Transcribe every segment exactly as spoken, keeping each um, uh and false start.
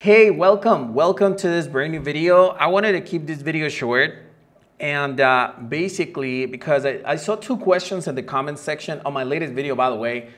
Hey, welcome, welcome to this brand new video. I wanted to keep this video short and uh, basically because I, I saw two questions in the comment section on my latest video, by the way.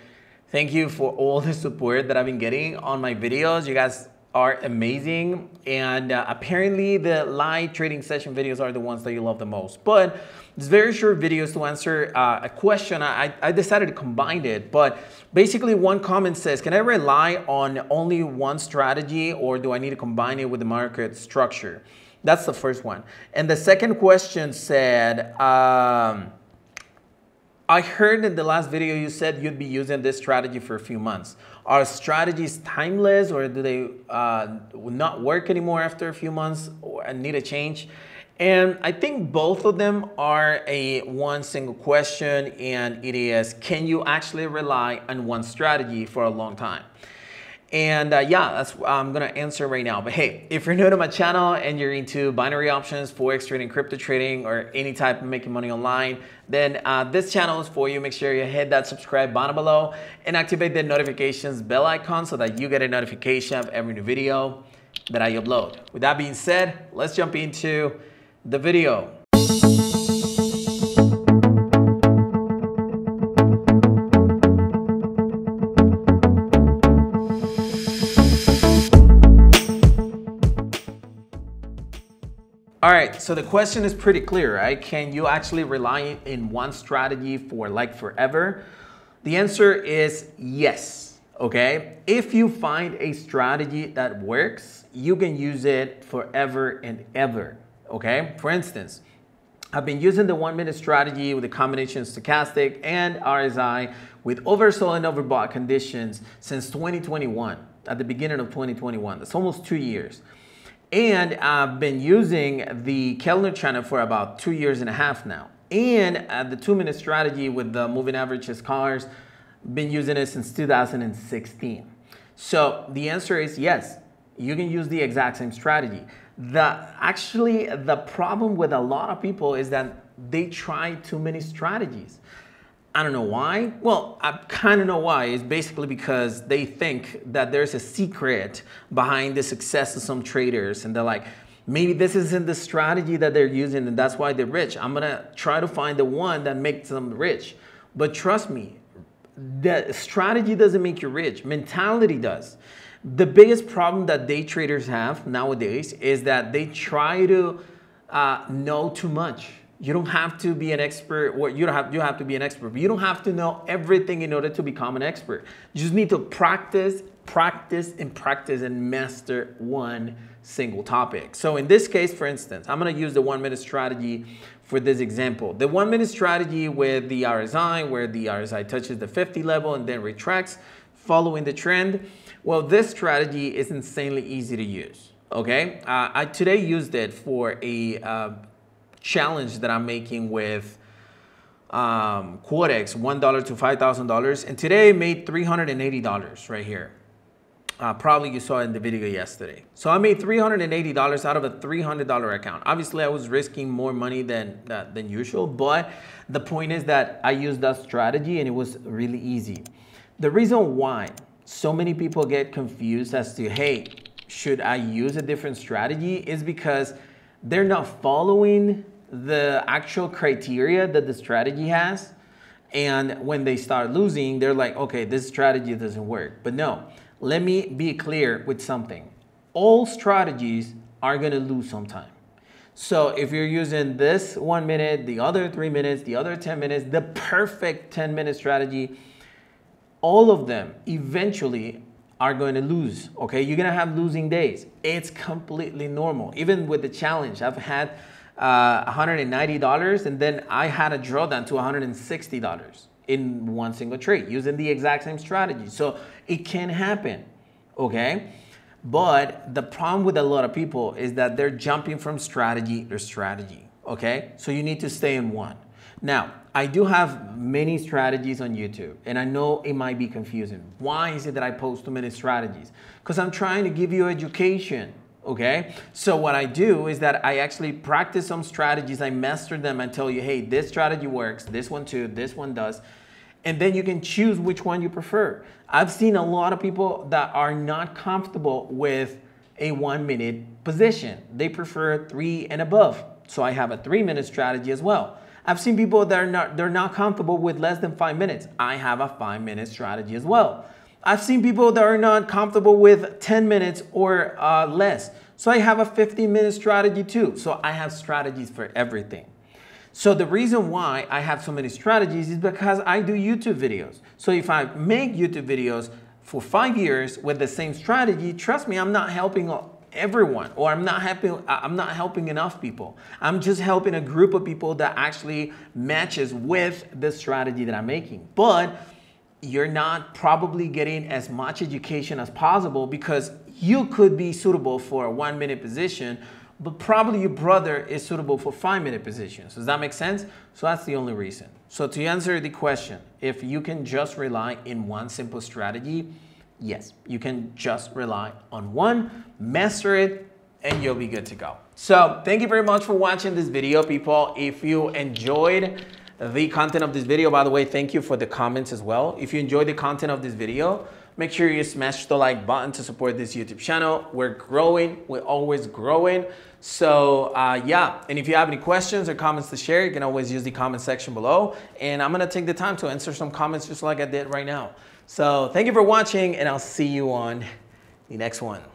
Thank you for all the support that I've been getting on my videos. You guys are amazing. And uh, apparently the live trading session videos are the ones that you love the most. But it's very short videos to answer uh, a question. I, I decided to combine it. But basically one comment says, can I rely on only one strategy or do I need to combine it with the market structure? That's the first one. And the second question said, um, I heard in the last video you said you'd be using this strategy for a few months. Are strategies timeless or do they uh, not work anymore after a few months and need a change? And I think both of them are a one single question, and it is, can you actually rely on one strategy for a long time? And uh, yeah, that's what I'm gonna answer right now. But hey, if you're new to my channel and you're into binary options, forex trading, crypto trading, or any type of making money online, then uh, this channel is for you. Make sure you hit that subscribe button below and activate the notifications bell icon so that you get a notification of every new video that I upload. With that being said, let's jump into the video. All right, so the question is pretty clear, right? Can you actually rely in one strategy for like forever? The answer is yes, okay? If you find a strategy that works, you can use it forever and ever, okay? For instance, I've been using the one minute strategy with a combination of stochastic and R S I with oversold and overbought conditions since twenty twenty-one, at the beginning of twenty twenty-one. That's almost two years. And I've been using the Kellner channel for about two years and a half now. And uh, the two minute strategy with the moving averages cars, been using it since two thousand sixteen. So the answer is yes, you can use the exact same strategy. The, actually, the problem with a lot of people is that they try too many strategies. I don't know why. Well, I kind of know why. It's basically because they think that there's a secret behind the success of some traders. And they're like, maybe this isn't the strategy that they're using and that's why they're rich. I'm going to try to find the one that makes them rich. But trust me, the strategy doesn't make you rich. Mentality does. The biggest problem that day traders have nowadays is that they try to uh, know too much. You don't have to be an expert, or you don't have, you have to be an expert, but you don't have to know everything in order to become an expert. You just need to practice, practice, and practice and master one single topic. So in this case, for instance, I'm gonna use the one minute strategy for this example. The one minute strategy with the R S I, where the R S I touches the fifty level and then retracts, following the trend. Well, this strategy is insanely easy to use, okay? Uh, I today used it for a, uh, challenge that I'm making with um, Quotex, one dollar to five thousand dollars. And today I made three hundred eighty dollars right here. Uh, probably you saw it in the video yesterday. So I made three hundred eighty dollars out of a three hundred dollar account. Obviously I was risking more money than, uh, than usual, but the point is that I used that strategy and it was really easy. The reason why so many people get confused as to, hey, should I use a different strategy, is because they're not following the actual criteria that the strategy has. And when they start losing, they're like, okay, this strategy doesn't work. But no, let me be clear with something. All strategies are gonna lose sometime. So if you're using this one minute, the other three minutes, the other ten minutes, the perfect ten minute strategy, all of them eventually are going to lose, okay? You're going to have losing days. It's completely normal. Even with the challenge, I've had uh, one hundred ninety dollars and then I had a drawdown to one hundred sixty dollars in one single trade using the exact same strategy. So it can happen, okay? But the problem with a lot of people is that they're jumping from strategy to strategy, okay? So you need to stay in one. Now, I do have many strategies on YouTube, and I know it might be confusing. Why is it that I post too many strategies? Because I'm trying to give you education, okay? So what I do is that I actually practice some strategies, I master them, and tell you, hey, this strategy works, this one too, this one does, and then you can choose which one you prefer. I've seen a lot of people that are not comfortable with a one minute position. They prefer three and above. So I have a three minute strategy as well. I've seen people that are not, they're not comfortable with less than five minutes. I have a five minute strategy as well. I've seen people that are not comfortable with ten minutes or uh, less. So I have a fifteen minute strategy too. So I have strategies for everything. So the reason why I have so many strategies is because I do YouTube videos. So if I make YouTube videos for five years with the same strategy, trust me, I'm not helping everyone, or I'm not helping, I'm not helping enough people. I'm just helping a group of people that actually matches with the strategy that I'm making. But you're not probably getting as much education as possible, because you could be suitable for a one minute position, but probably your brother is suitable for five minute positions. Does that make sense? So that's the only reason. So to answer the question, if you can just rely in one simple strategy, yes, you can just rely on one, master it, and you'll be good to go. So thank you very much for watching this video, people. If you enjoyed the content of this video, by the way, thank you for the comments as well. If you enjoyed the content of this video, make sure you smash the like button to support this YouTube channel. We're growing, we're always growing. So uh, yeah, and if you have any questions or comments to share, you can always use the comment section below. And I'm gonna take the time to answer some comments just like I did right now. So thank you for watching, and I'll see you on the next one.